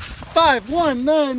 519